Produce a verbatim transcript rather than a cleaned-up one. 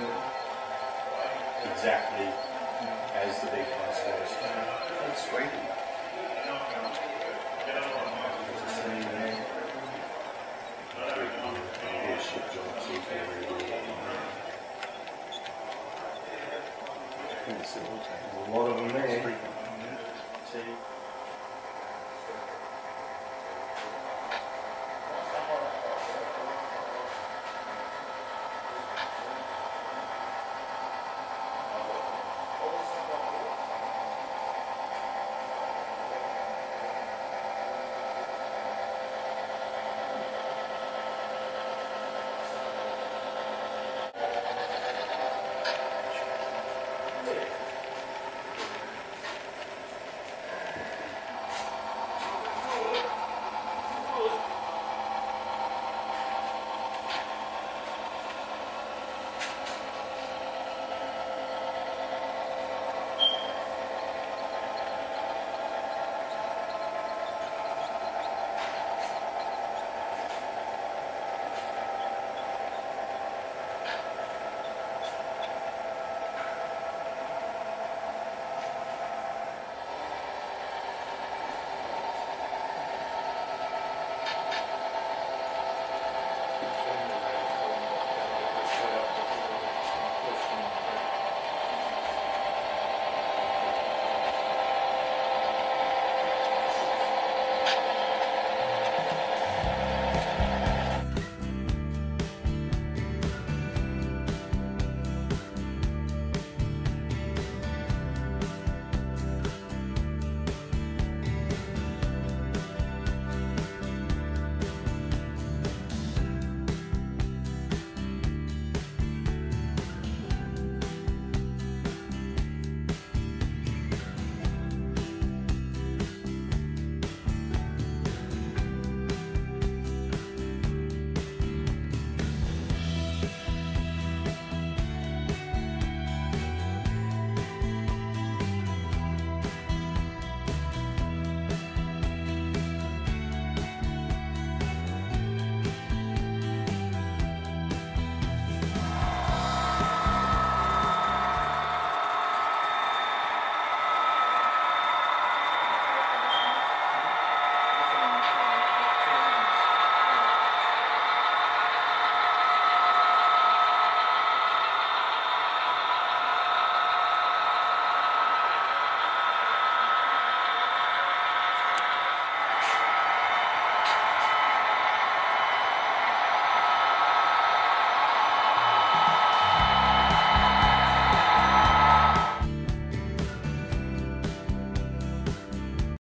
yeah. exactly yeah. as the big constellation. Yeah. That's great. It's the same thing. Maybe a ship jumps into every little one. A lot of them there.